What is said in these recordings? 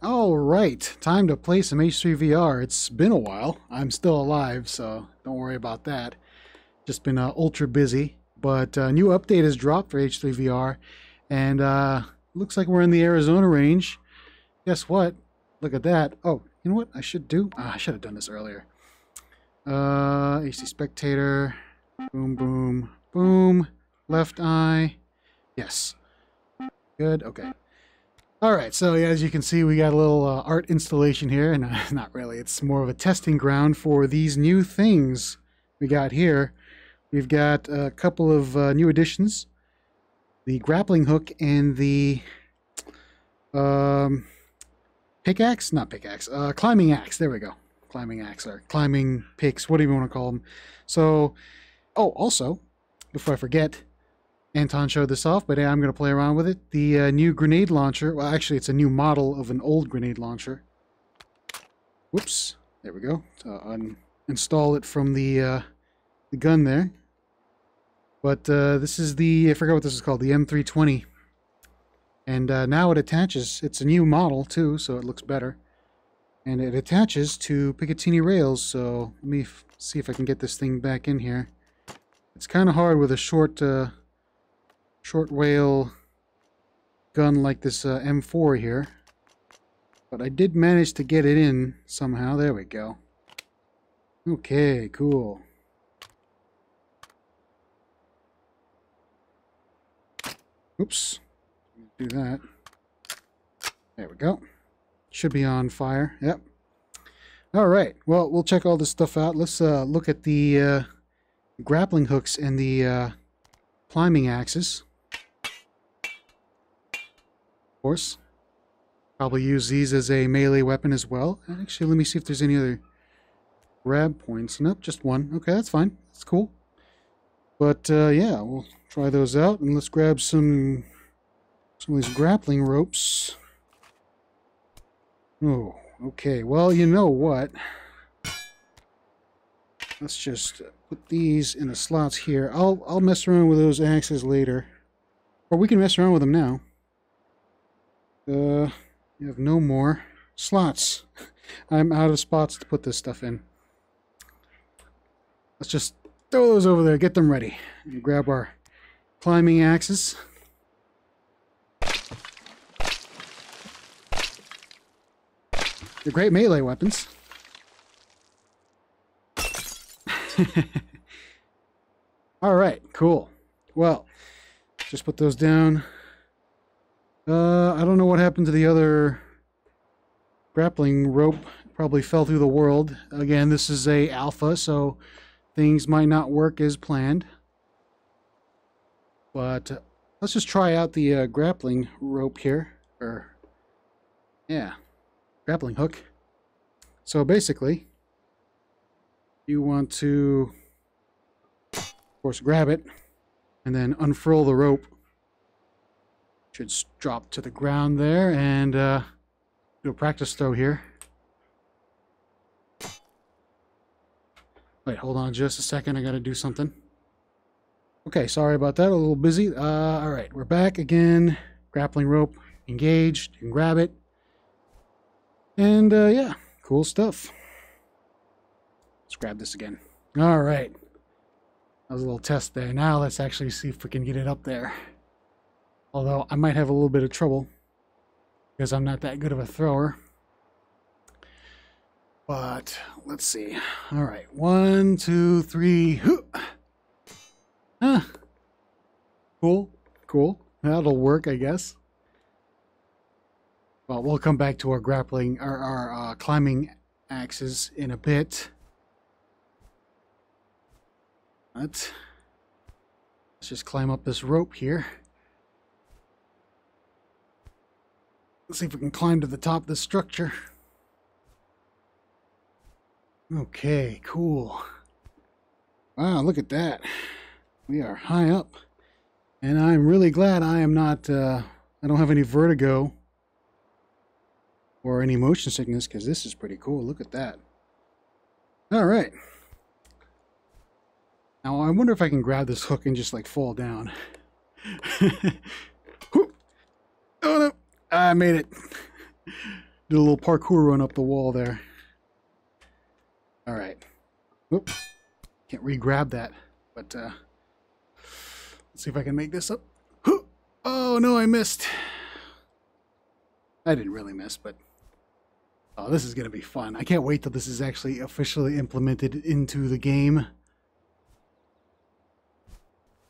All right, time to play some H3VR. It's been a while. I'm still alive, so don't worry about that. Just been ultra busy, but a new update has dropped for H3VR, and looks like we're in the Arizona range. Guess what? Look at that. Oh, you know what I should do? I should have done this earlier. HTC Spectator. Boom, boom, boom. Left eye. Yes. Good. Okay. All right, so yeah, as you can see, we got a little art installation here, and not really, it's more of a testing ground for these new things we got here. We've got a couple of new additions, the grappling hook and the pickaxe, not pickaxe, climbing axe, there we go, climbing axe or climbing picks, whatever you want to call them. So, oh, also, before I forget, Anton showed this off, but I'm going to play around with it. The new grenade launcher. Well, actually, it's a new model of an old grenade launcher. Whoops. There we go. Uninstall it from the gun there. But this is the... I forgot what this is called. The M320. And now it attaches. It's a new model, too, so it looks better. And it attaches to Picatinny rails, so let me see if I can get this thing back in here. It's kind of hard with a short whale gun like this M4 here, but I did manage to get it in somehow. There we go. Okay, cool. Oops, do that. There we go. Should be on fire. Yep. All right. Well, we'll check all this stuff out. Let's look at the grappling hooks and the climbing axes. Of course, probably use these as a melee weapon as well. Actually, let me see if there's any other grab points. Nope, just one. Okay, that's fine. That's cool. But yeah, we'll try those out, and let's grab some of these grappling ropes. Oh, okay. Well, you know what? Let's just put these in the slots here. I'll mess around with those axes later, or we can mess around with them now. You have no more slots. I'm out of spots to put this stuff in. Let's just throw those over there, get them ready. And grab our climbing axes. They're great melee weapons. All right, cool. Well, just put those down. I don't know what happened to the other grappling rope. Probably fell through the world. Again, this is a alpha, so things might not work as planned. But let's just try out the grappling rope here. Or, yeah, grappling hook. So basically, you want to, of course, grab it and then unfurl the rope. Should drop to the ground there, and do a practice throw here. Wait, hold on just a second. I gotta do something. Okay, sorry about that. A little busy. All right, we're back again. Grappling rope engaged. You can grab it. And yeah, cool stuff. Let's grab this again. All right. That was a little test there. Now let's actually see if we can get it up there. Although I might have a little bit of trouble because I'm not that good of a thrower. But let's see. All right. 1, 2, 3. Hoo! Huh. Cool. Cool. That'll work, I guess. Well, we'll come back to our grappling, or our climbing axes in a bit. Let's just climb up this rope here. Let's see if we can climb to the top of this structure. Okay, cool. Wow, look at that. We are high up. And I'm really glad I am not, I don't have any vertigo or any motion sickness, because this is pretty cool. Look at that. All right. Now, I wonder if I can grab this hook and just, like, fall down. Oh, no. I made it. do a little parkour run up the wall there. All right. Oop. Can't re-grab that, but let's see if I can make this up. Oh, no, I missed. I didn't really miss, but oh, this is going to be fun. I can't wait till this is actually officially implemented into the game.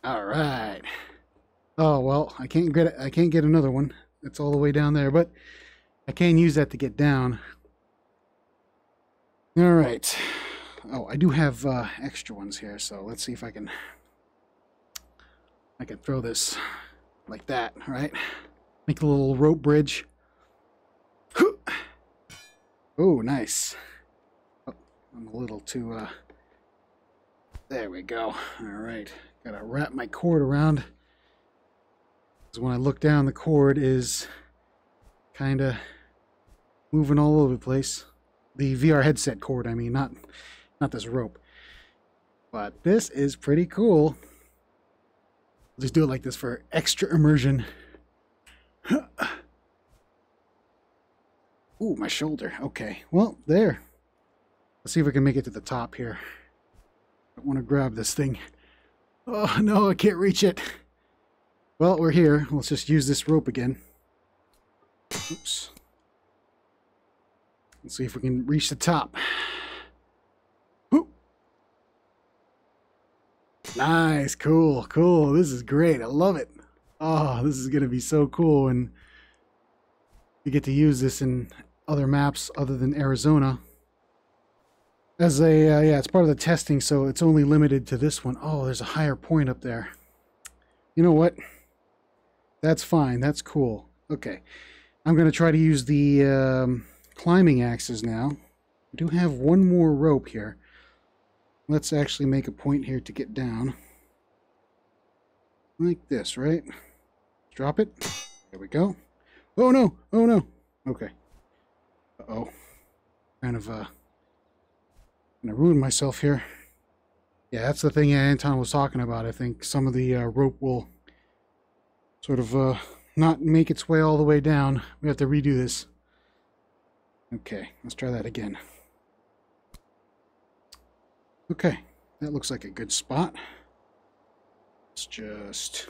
All right. Oh, well, I can't get another one. It's all the way down there, but I can use that to get down. All right. Oh, I do have extra ones here, so let's see if I can throw this like that, right? Make a little rope bridge. Oh, nice. Oh, I'm a little too... There we go. All right. Gotta wrap my cord around. Because when I look down, the cord is kind of moving all over the place. The VR headset cord, I mean, not this rope. But this is pretty cool. I'll just do it like this for extra immersion. Ooh, my shoulder. Okay, well, there. Let's see if we can make it to the top here. I want to grab this thing. Oh, no, I can't reach it. Well, we're here. Let's just use this rope again. Oops. Let's see if we can reach the top. Nice, cool. This is great. I love it. Oh, this is going to be so cool when you get to use this in other maps other than Arizona. As a, yeah, it's part of the testing, so it's only limited to this one. Oh, there's a higher point up there. You know what? That's fine. That's cool. Okay. I'm going to try to use the climbing axes now. I do have one more rope here. Let's actually make a point here to get down. Like this, right? Drop it. There we go. Oh, no. Oh, no. Okay. Uh-oh. Kind of, gonna ruin myself here. Yeah, that's the thing Anton was talking about. I think some of the rope will sort of not make its way all the way down. We have to redo this. Okay, let's try that again. Okay, that looks like a good spot. Let's just...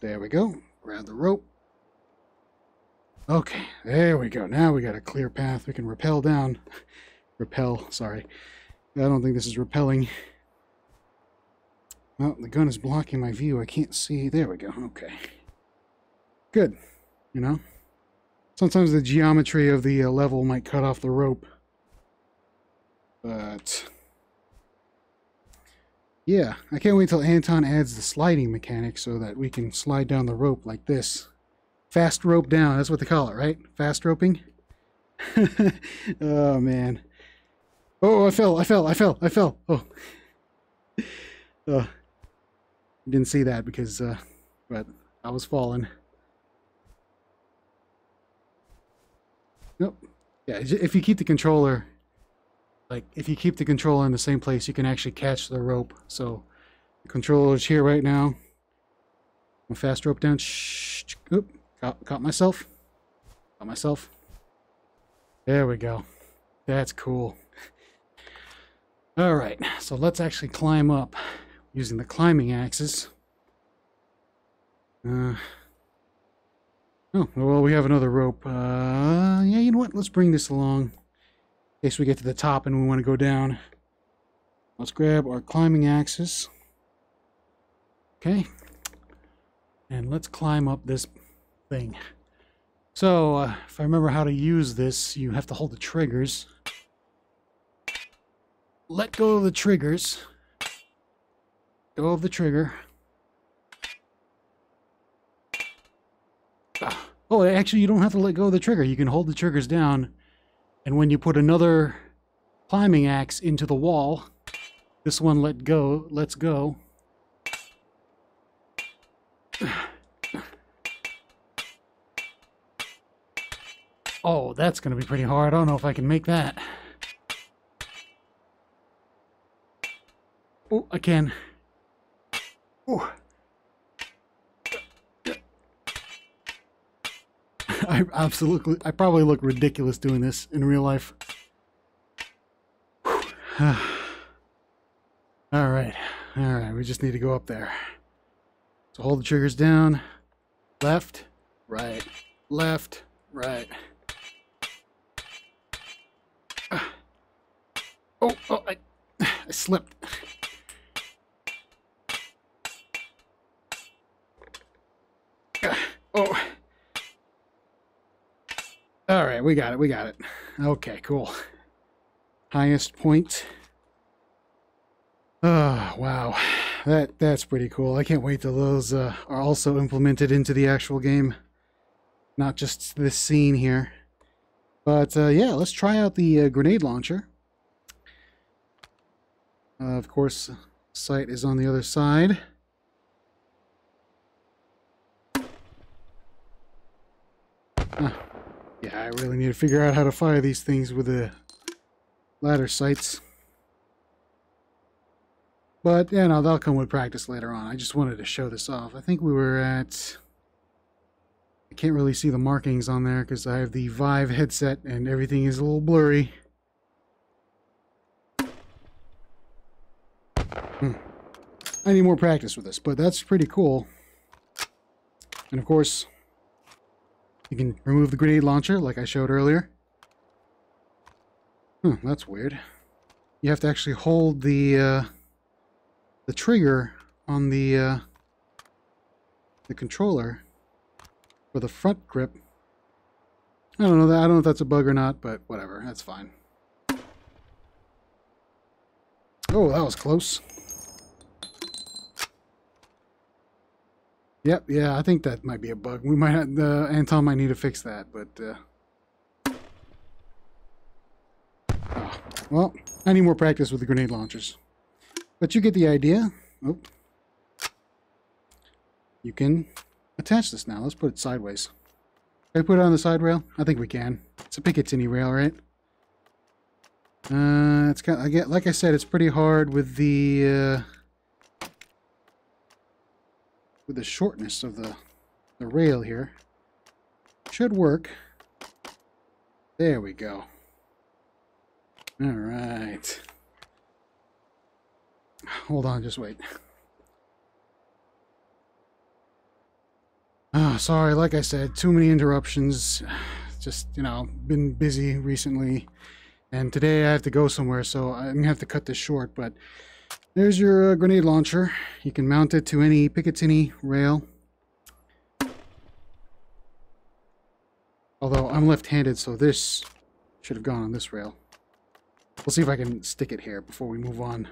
There we go. Grab the rope. Okay, there we go. Now we got a clear path. We can rappel down. Rappel, sorry. I don't think this is rappelling. Well, the gun is blocking my view. I can't see. There we go. Okay. Good. You know? Sometimes the geometry of the level might cut off the rope. But, yeah, I can't wait till Anton adds the sliding mechanic so that we can slide down the rope like this. Fast rope down, that's what they call it, right? Fast roping? Oh, man. Oh, I fell. Oh. You didn't see that because, but I was falling. Nope. Yeah, if you keep the controller... Like, if you keep the controller in the same place, you can actually catch the rope. So, the controller is here right now. I'm fast rope down. Shh. Oop. Caught myself. There we go. That's cool. All right. So, let's actually climb up using the climbing axes. Oh, well, we have another rope. Yeah, you know what? Let's bring this along. In case we get to the top and we want to go down. Let's grab our climbing axis. Okay. And let's climb up this thing. So, if I remember how to use this, you have to hold the triggers. Let go of the triggers. Go of the trigger. Oh, actually, you don't have to let go of the trigger. You can hold the triggers down. And when you put another climbing axe into the wall, this one lets go. Oh, that's going to be pretty hard. I don't know if I can make that. Oh, I can. Oh. I probably look ridiculous doing this in real life. All right, we just need to go up there. So hold the triggers down, left, right. Oh, I slipped. Oh. All right, we got it. Okay, cool. Highest point. Oh, wow. That's pretty cool. I can't wait till those are also implemented into the actual game. Not just this scene here. But yeah, let's try out the grenade launcher. Of course, sight is on the other side. Yeah, I really need to figure out how to fire these things with the ladder sights. But, yeah, no, that'll come with practice later on. I just wanted to show this off. I think we were at... I can't really see the markings on there because I have the Vive headset and everything is a little blurry. I need more practice with this, but that's pretty cool. And of course, you can remove the grenade launcher like I showed earlier. That's weird. You have to actually hold the trigger on the controller for the front grip. I don't know that. I don't know if that's a bug or not, but whatever. That's fine. Oh, that was close. Yep, yeah, I think that might be a bug. We might have, Anton might need to fix that, but, oh, well, I need more practice with the grenade launchers. But you get the idea. Oh. You can attach this now. Let's put it sideways. Can I put it on the side rail? I think we can. It's a Picatinny rail, right? It's kind of, like I said, it's pretty hard with the, with the shortness of the rail here. Should work. There we go. All right. Hold on, just wait. Oh, sorry, like I said, too many interruptions. Just, you know, been busy recently. And today I have to go somewhere, so I'm gonna have to cut this short, but... There's your grenade launcher. You can mount it to any Picatinny rail. Although I'm left-handed, so this should have gone on this rail. We'll see if I can stick it here before we move on.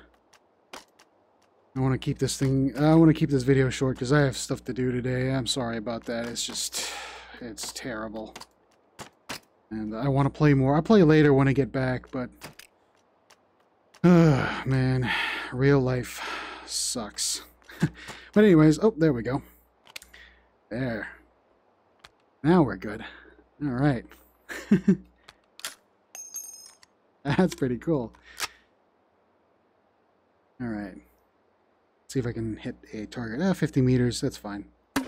I want to keep this video short because I have stuff to do today. I'm sorry about that. It's terrible. And I want to play more. I'll play later when I get back, but... Oh, man, real life sucks. But anyways, oh, there we go. There. Now we're good. All right. That's pretty cool. All right. Let's see if I can hit a target. 50 meters, that's fine. A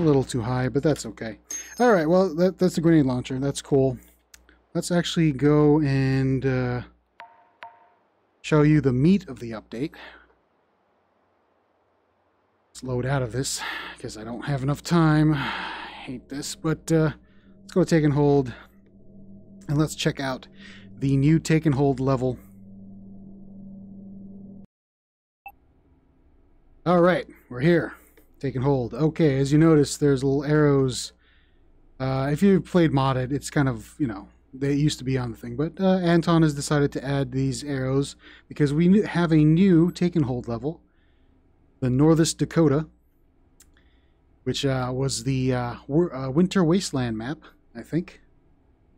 little too high, but that's okay. All right, well, that's the grenade launcher. That's cool. Let's actually go and... show you the meat of the update. Let's load out of this because I don't have enough time. I hate this, but let's go to Take and Hold and let's check out the new Take and Hold level. All right, we're here. Take and Hold. Okay, as you notice, there's little arrows. If you played modded, it's kind of, you know, they used to be on the thing, but Anton has decided to add these arrows because we have a new Take and Hold level, the Northest Dakota, which was the Winter Wasteland map, I think.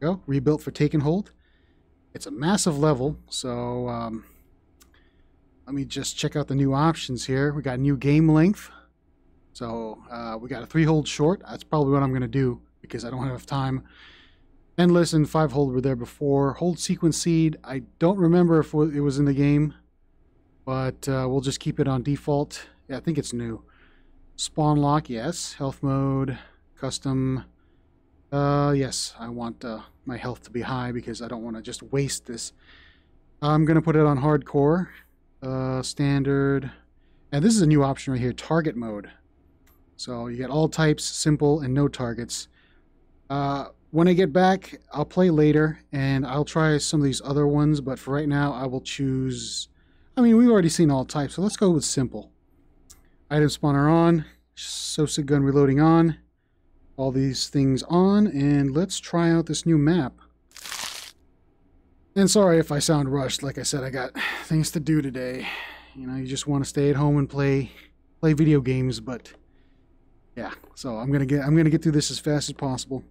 Go rebuilt for Take and Hold. It's a massive level, so let me just check out the new options here. We got new game length, so we got a 3-hold short. That's probably what I'm going to do because I don't have time. Endless and 5-hold were there before. Hold sequence seed. I don't remember if it was in the game, but we'll just keep it on default. Yeah, I think it's new. Spawn lock, yes. Health mode, Custom. Yes, I want my health to be high because I don't want to just waste this. I'm going to put it on hardcore. Standard. And this is a new option right here, target mode. So you get all types, simple, and no targets. When I get back, I'll play later, and I'll try some of these other ones, but for right now, I will choose... I mean, we've already seen all types, so let's go with simple. Item spawner on, SOSIG gun reloading on, all these things on, and let's try out this new map. And sorry if I sound rushed. Like I said, I got things to do today. You know, you just want to stay at home and play video games, but yeah. So I'm gonna get through this as fast as possible.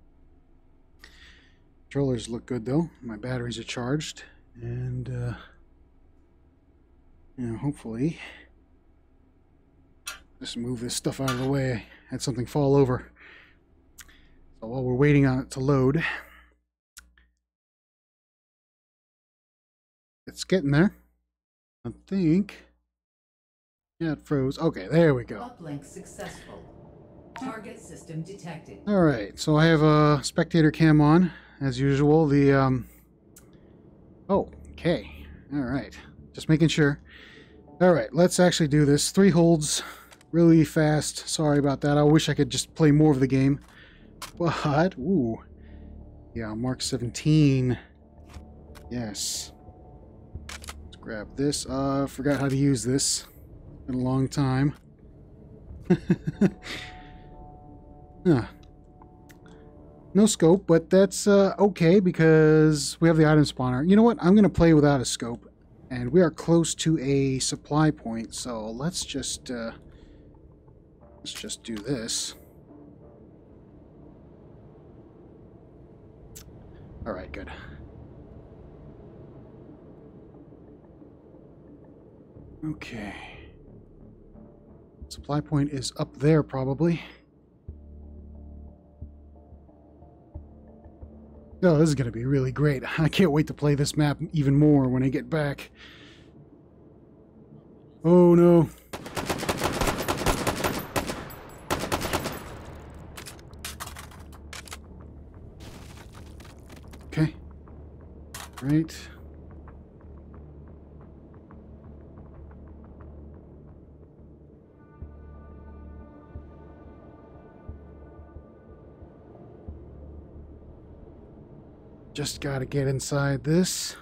Controllers look good though. My batteries are charged, and you know, hopefully, just move this stuff out of the way. I had something fall over. So while we're waiting on it to load. It's getting there, I think. Yeah, it froze. Okay, there we go. Uplink successful. Target system detected. All right, so I have a spectator cam on as usual. The oh, okay. All right, just making sure. All right, let's actually do this. 3 holds, really fast. Sorry about that. I wish I could just play more of the game, but ooh, yeah, Mark 17. Yes. Grab this. Forgot how to use this. Been a long time. No scope, but that's okay because we have the item spawner. You know what? I'm gonna play without a scope, and we are close to a supply point, so let's just do this. All right, good. Okay. Supply point is up there, probably. Oh, this is going to be really great. I can't wait to play this map even more when I get back. Oh, no. Okay. Right. Just gotta get inside this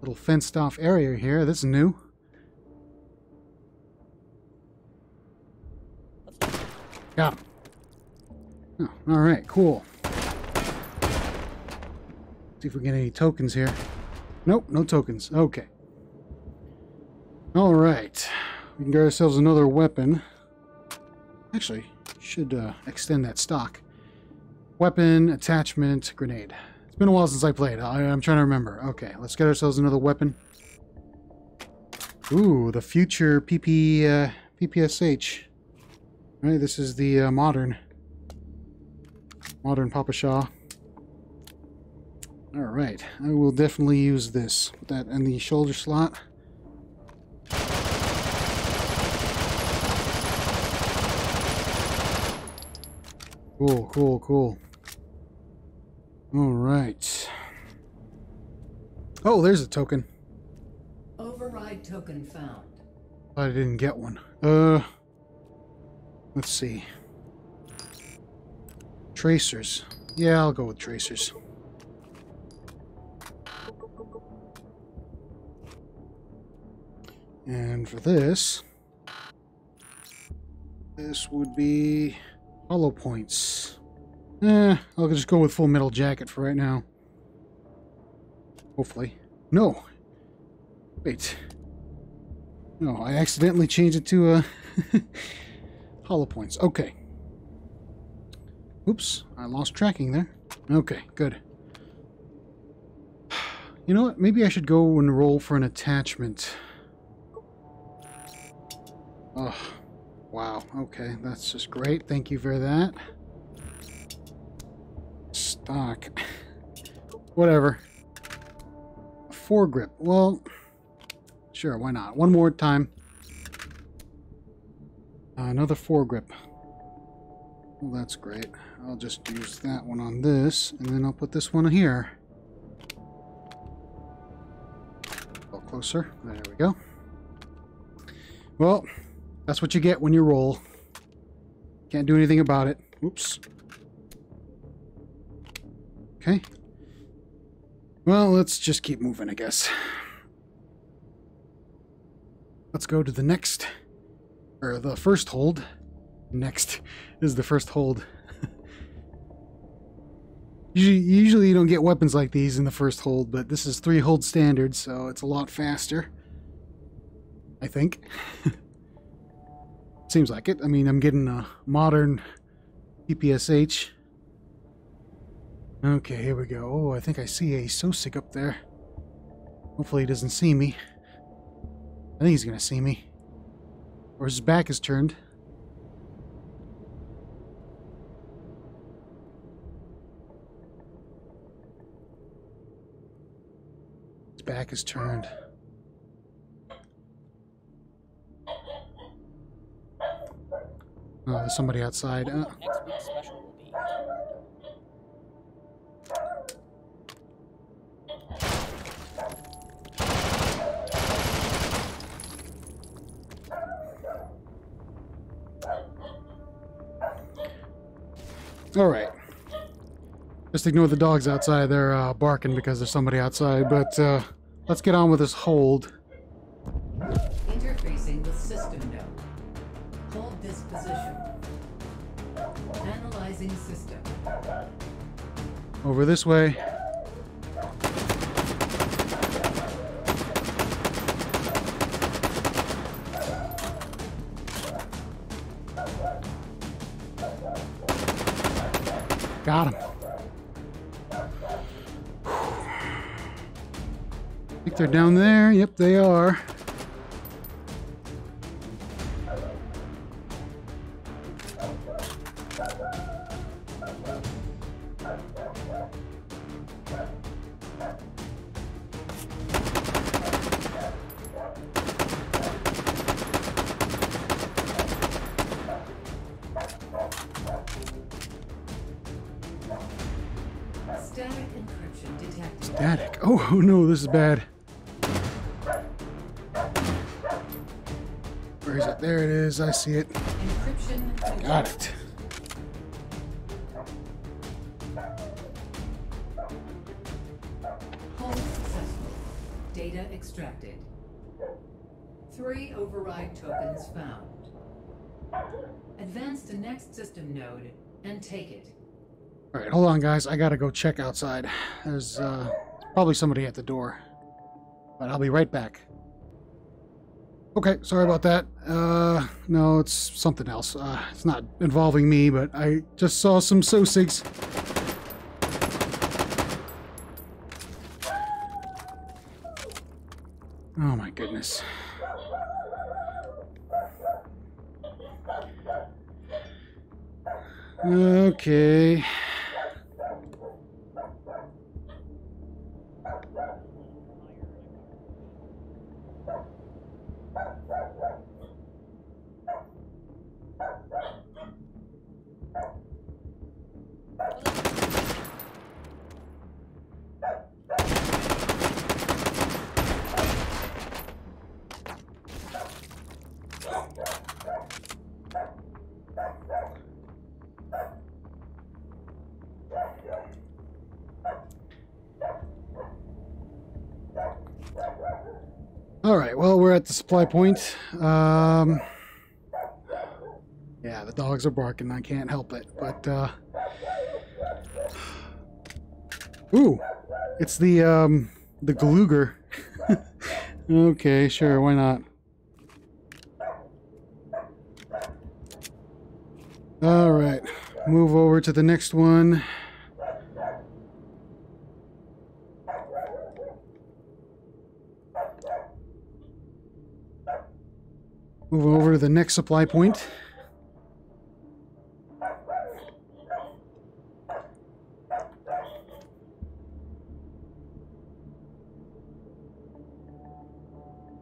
little fenced off area here. This is new. Got him. Oh, alright, cool. See if we get any tokens here. Nope, no tokens. Okay. Alright. We can get ourselves another weapon. Actually, should extend that stock. Weapon, attachment, grenade. It's been a while since I played. I'm trying to remember. Okay, let's get ourselves another weapon. Ooh, the future PPSH. All right, this is the modern Papasha. All right, I will definitely use this. Put that in the shoulder slot. Cool, cool, cool. All right. Oh, there's a token. Override token found. I didn't get one. Let's see. Tracers. Yeah, I'll go with tracers. And for this would be hollow points. I'll just go with Full Metal Jacket for right now. Hopefully. No! Wait. No, I accidentally changed it to, hollow points. Okay. Oops, I lost tracking there. Okay, good. You know what? Maybe I should go and roll for an attachment. Oh, wow. Okay, that's just great. Thank you for that. Stock. Whatever. A foregrip. Well, sure, why not? One more time. Another foregrip. Well, that's great. I'll just use that one on this, and then I'll put this one here. A little closer. There we go. Well, that's what you get when you roll. Can't do anything about it. Oops. Okay. Well, let's just keep moving, I guess. Let's go to the next, or the first hold. Next is the first hold. Usually you don't get weapons like these in the first hold, but this is 3-hold standard, so it's a lot faster. I think. Seems like it. I mean, I'm getting a modern PPSH. Okay, here we go. Oh, I think I see a SOSIG up there. Hopefully he doesn't see me. I think he's gonna see me. Or his back is turned. His back is turned. Oh, there's somebody outside. Next week's special will be... Alright. Just ignore the dogs outside. They're barking because there's somebody outside, but let's get on with this hold. Interfacing with system node. Hold this position. Analyzing system. Over this way. Got him. I think they're down there. Yep, they are. Static. Oh no, this is bad. Where is it? There it is. I see it. Encryption. Got it. Hold successful. Data extracted. 3 override tokens found. Advance to next system node and take it. All right, hold on, guys. I gotta go check outside. There's probably somebody at the door, but I'll be right back. Okay, sorry about that. No, it's something else. It's not involving me, but I just saw some SOSIGs. Oh my goodness. Okay. Alright, well, we're at the supply point. Yeah, the dogs are barking. I can't help it. But, ooh! It's the Luger. Okay, sure, why not? Alright, move over to the next one. Move over to the next supply point.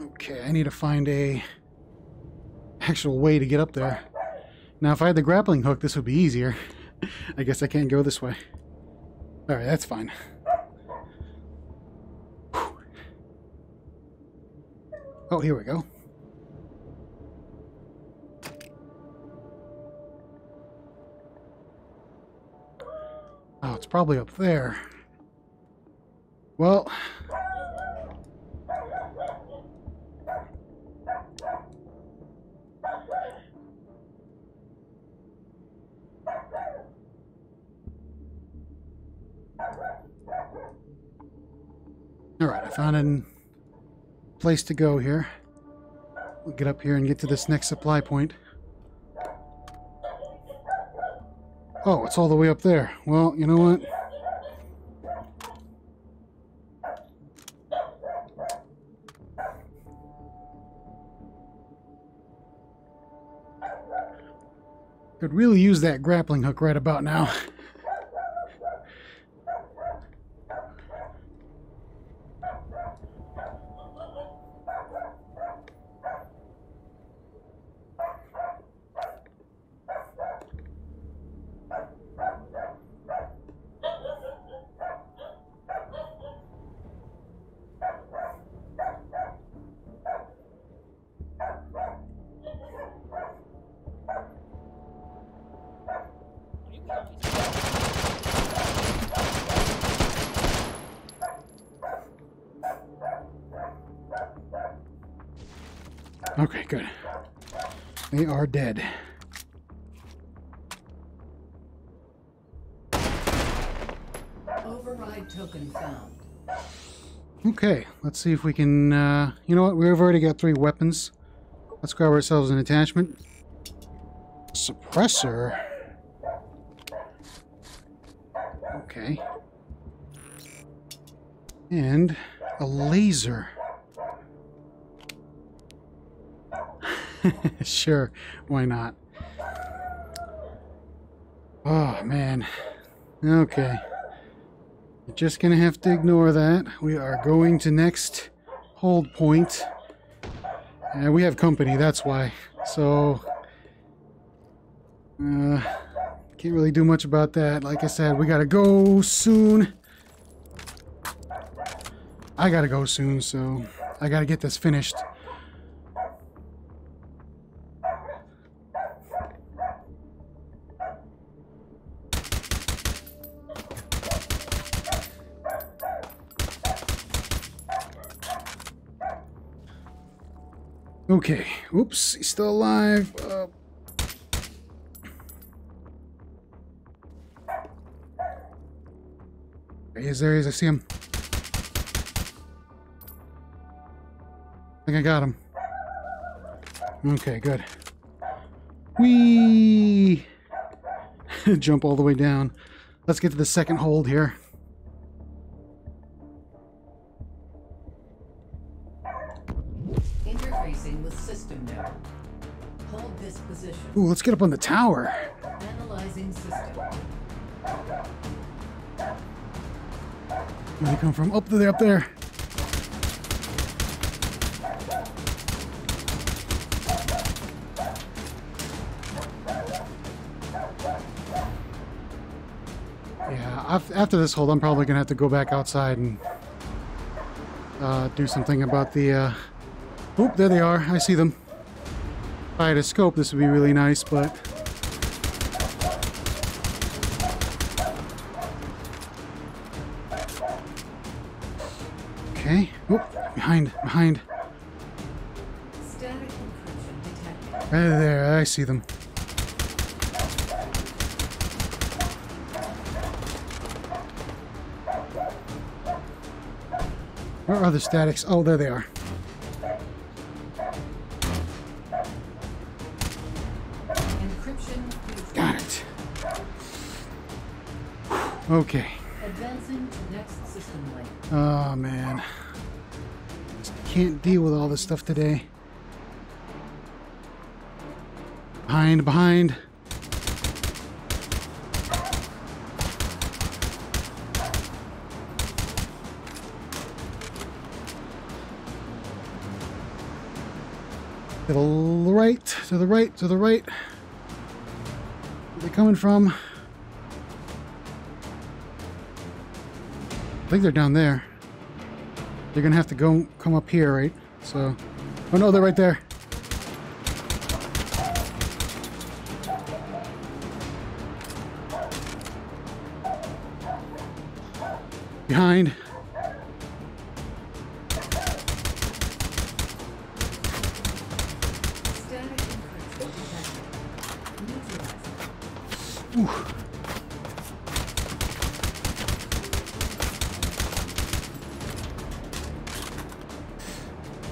Okay, I need to find a actual way to get up there. Now, if I had the grappling hook, this would be easier. I guess I can't go this way. All right, that's fine. Whew. Oh, here we go. Oh, it's probably up there. Well, all right, I found a place to go here. We'll get up here and get to this next supply point. Oh, it's all the way up there. Well, you know what? Could really use that grappling hook right about now. Okay, good. They are dead. Override token found. Okay, let's see if we can... you know what? We've already got 3 weapons. Let's grab ourselves an attachment. Suppressor. Okay. And a laser. Sure, why not? Oh, man. Okay. You're just going to have to ignore that. We are going to next hold point. And we have company, that's why. So, can't really do much about that. Like I said, we got to go soon. I got to go soon, so I got to get this finished. Okay, oops, he's still alive. There he is, I see him. I think I got him. Okay, good. Whee! Jump all the way down. Let's get to the second hold here. Ooh, let's get up on the tower. Analyzing system. Where they come from? Up there, up there. Yeah, after this hold, I'm probably going to have to go back outside and do something about the... Oop, there they are. I see them. If I had a scope, this would be really nice, but... Okay. Oop, behind. Right there, I see them. Where are the statics? Oh, there they are. Okay. Advancing to next system link. Oh man. Just can't deal with all this stuff today. Behind. To the right, to the right, to the right. Where are they coming from? I think they're down there. They're gonna have to go come up here, right? So, oh no, they're right there. Behind. Ooh.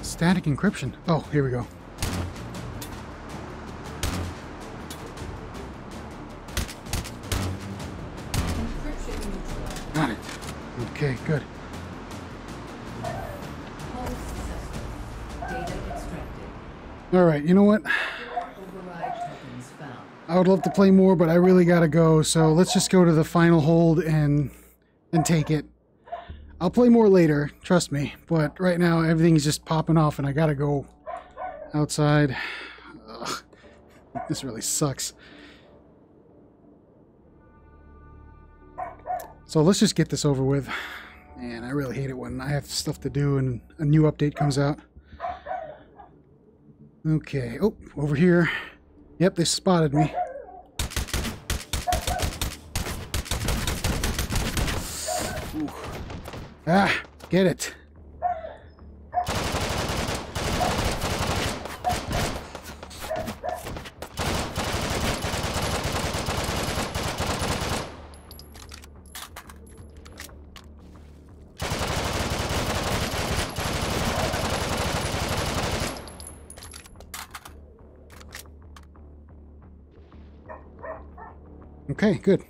Static encryption. Oh, here we go. Got it. Okay, good. All right, you know what? I would love to play more, but I really gotta go, so let's just go to the final hold and take it. I'll play more later, trust me, but right now everything's just popping off and I gotta go outside. Ugh, this really sucks. So let's just get this over with. Man, I really hate it when I have stuff to do and a new update comes out. Okay, oh, over here. Yep, they spotted me. Ooh. Ah, get it. Okay, good.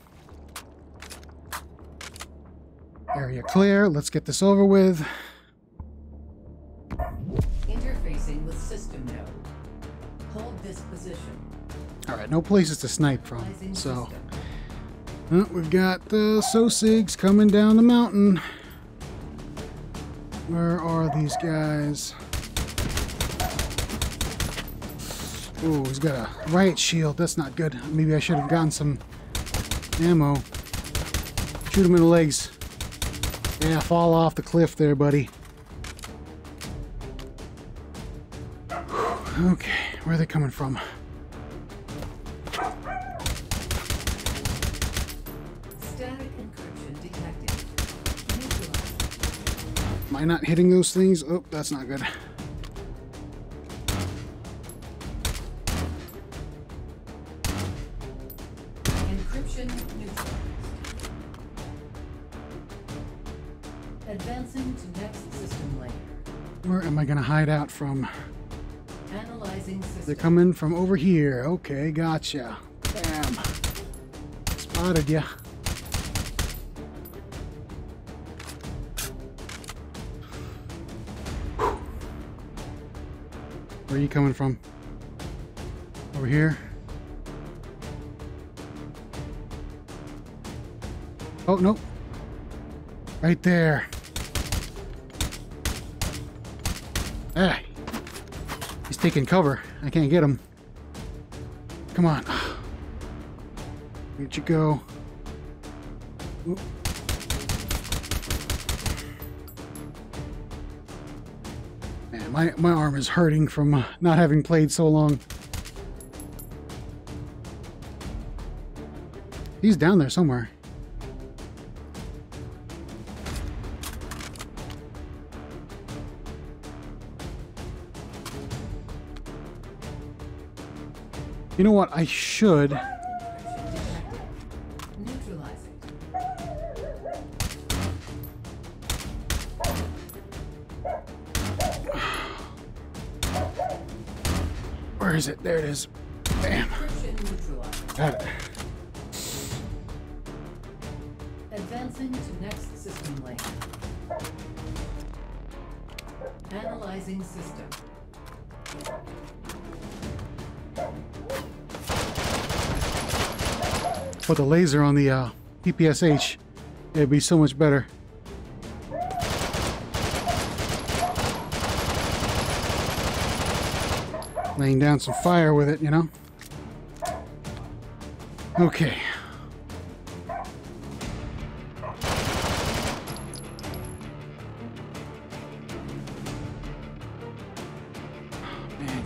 Area clear. Let's get this over with. Interfacing with system node. Hold this position. All right, no places to snipe from. So we've got the SOSIGs coming down the mountain. Where are these guys? Oh, he's got a riot shield. That's not good. Maybe I should have gotten some ammo. Shoot him in the legs. Yeah, fall off the cliff there, buddy. Okay, where are they coming from? Static encryption detected. Am I not hitting those things? Oh, that's not good. Gonna hide out from. Analyzing system. They're coming from over here. Okay, gotcha. Bam. Spotted ya. Whew. Where are you coming from? Over here? Oh, nope. Right there. Ah, he's taking cover. I can't get him. Come on. Where'd you go? Ooh. Man, my arm is hurting from not having played so long. He's down there somewhere. You know what? I should. Where is it? There it is. Bam. Got it. Advancing to next system link. Analyzing system. Put the laser on the PPSH, it'd be so much better. Laying down some fire with it, you know? Okay.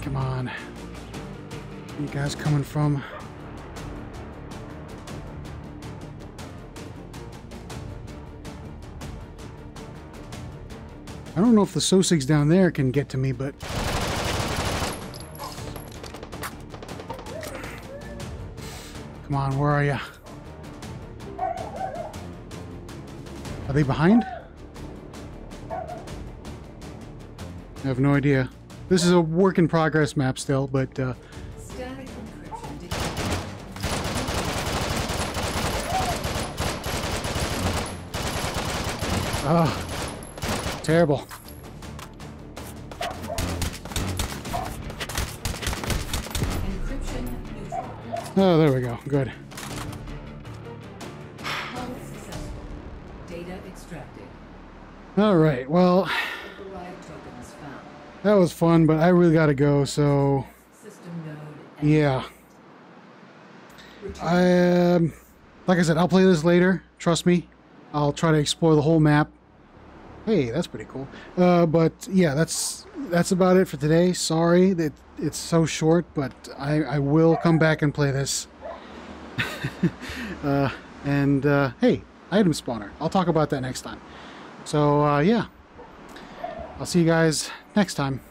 come on. Where you guys coming from? I don't know if the SOSIGs down there can get to me, but... Come on, where are you? Are they behind? I have no idea. This is a work in progress map still, but... Terrible. Oh, there we go. Good. Data extracted. All right. Well, that was fun, but I really got to go. So, yeah. Like I said, I'll play this later. Trust me. I'll try to explore the whole map. Hey, that's pretty cool. But yeah, that's about it for today. Sorry that it's so short, but I will come back and play this. Hey, item spawner. I'll talk about that next time. So yeah, I'll see you guys next time.